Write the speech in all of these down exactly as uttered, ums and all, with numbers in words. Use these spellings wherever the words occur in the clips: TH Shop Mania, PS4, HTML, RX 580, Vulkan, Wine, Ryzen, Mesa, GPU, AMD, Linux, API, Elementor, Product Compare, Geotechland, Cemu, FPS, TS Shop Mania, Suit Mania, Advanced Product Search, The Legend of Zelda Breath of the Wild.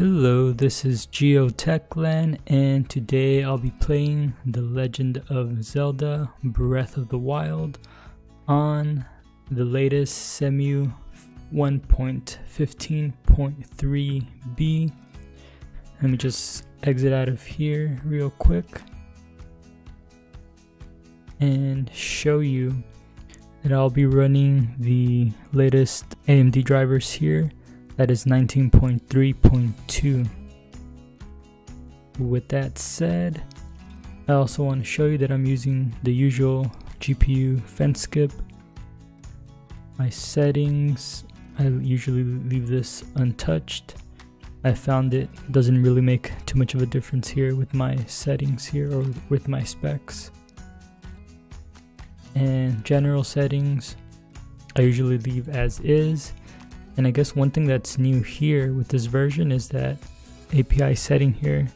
Hello, this is Geotechland, and today I'll be playing The Legend of Zelda Breath of the Wild on the latest Cemu one point fifteen point three B. Let me just exit out of here real quick and show you that I'll be running the latest A M D drivers here. That is nineteen point three point two. With that said, I also want to show you that I'm using the usual G P U fence skip. My settings, I usually leave this untouched. I found it doesn't really make too much of a difference here with my settings here or with my specs. And general settings, I usually leave as is. And I guess one thing that's new here with this version is that A P I setting here.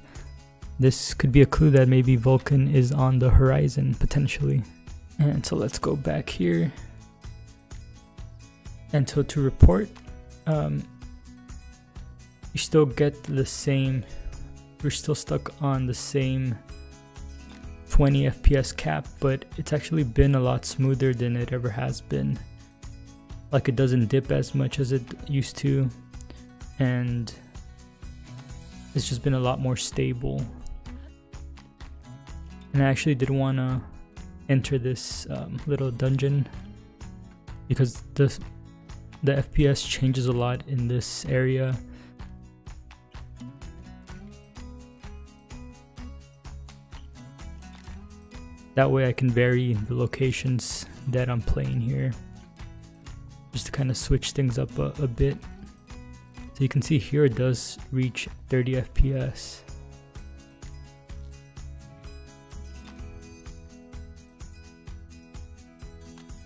This could be a clue that maybe Vulkan is on the horizon potentially. And so let's go back here. And so to report, um, you still get the same, we're still stuck on the same twenty F P S cap, but it's actually been a lot smoother than it ever has been. Like, it doesn't dip as much as it used to, and it's just been a lot more stable. And I actually did want to enter this um, little dungeon because this, the F P S changes a lot in this area. That way I can vary the locations that I'm playing here, just to kind of switch things up a, a bit. So you can see here it does reach thirty F P S.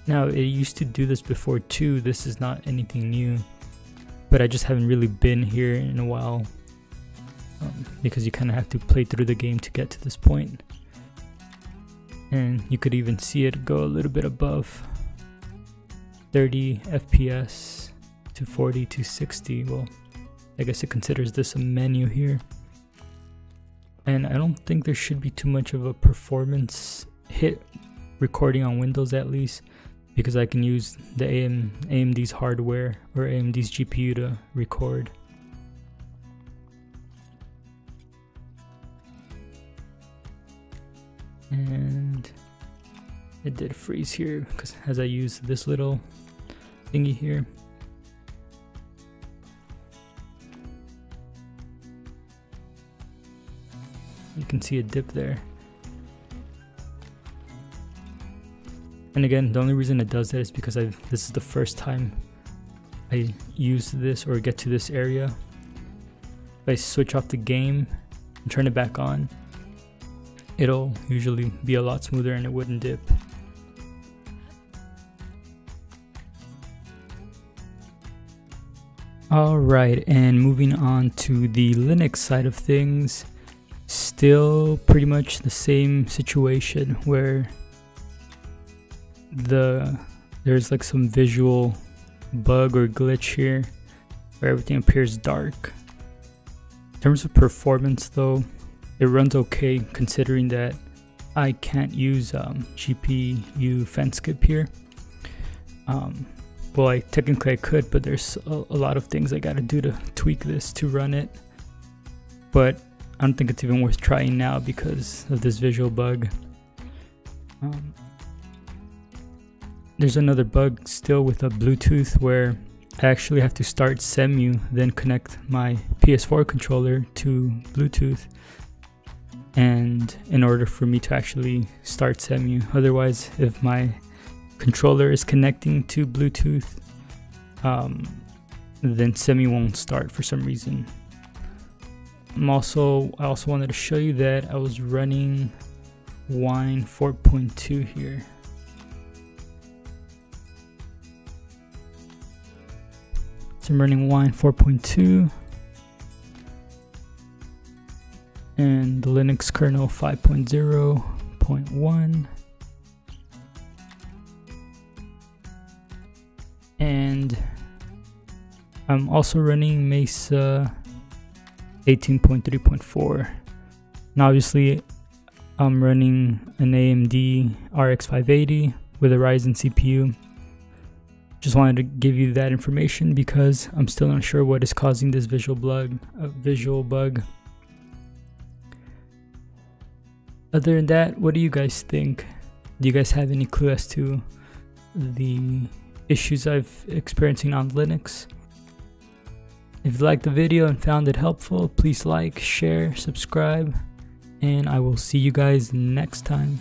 Now, it used to do this before too. This is not anything new, but I just haven't really been here in a while um, because you kind of have to play through the game to get to this point. And you could even see it go a little bit above thirty F P S to forty to sixty. Well, I guess it considers this a menu here. And I don't think there should be too much of a performance hit recording on Windows, at least, because I can use the A M, A M D's hardware or A M D's G P U to record. And it did freeze here because as I use this little thingy here. You can see a dip there. And again, the only reason it does that is because I've, this is the first time I use this or get to this area. If I switch off the game and turn it back on, it'll usually be a lot smoother and it wouldn't dip. Alright, and moving on to the Linux side of things, still pretty much the same situation where the there's like some visual bug or glitch here where everything appears dark. In terms of performance though, it runs okay considering that I can't use um, G P U fence skip here. Um, well, I technically I could, but there's a, a lot of things I gotta do to tweak this to run it. But I don't think it's even worth trying now because of this visual bug. Um, there's another bug still with a Bluetooth where I actually have to start Cemu, then connect my P S four controller to Bluetooth, and in order for me to actually start Cemu. Otherwise, if my controller is connecting to Bluetooth, um, then Cemu won't start for some reason. I'm also, I also wanted to show you that I was running Wine four point two here. So I'm running Wine four point two. And the Linux kernel five point zero point one, and I'm also running Mesa eighteen point three point four. Now obviously I'm running an A M D R X five eighty with a Ryzen C P U. Just wanted to give you that information because I'm still not sure what is causing this visual bug. Uh, visual bug. Other than that, what do you guys think? Do you guys have any clue as to the issues I've experiencing on Linux? If you liked the video and found it helpful, please like, share, subscribe, and I will see you guys next time.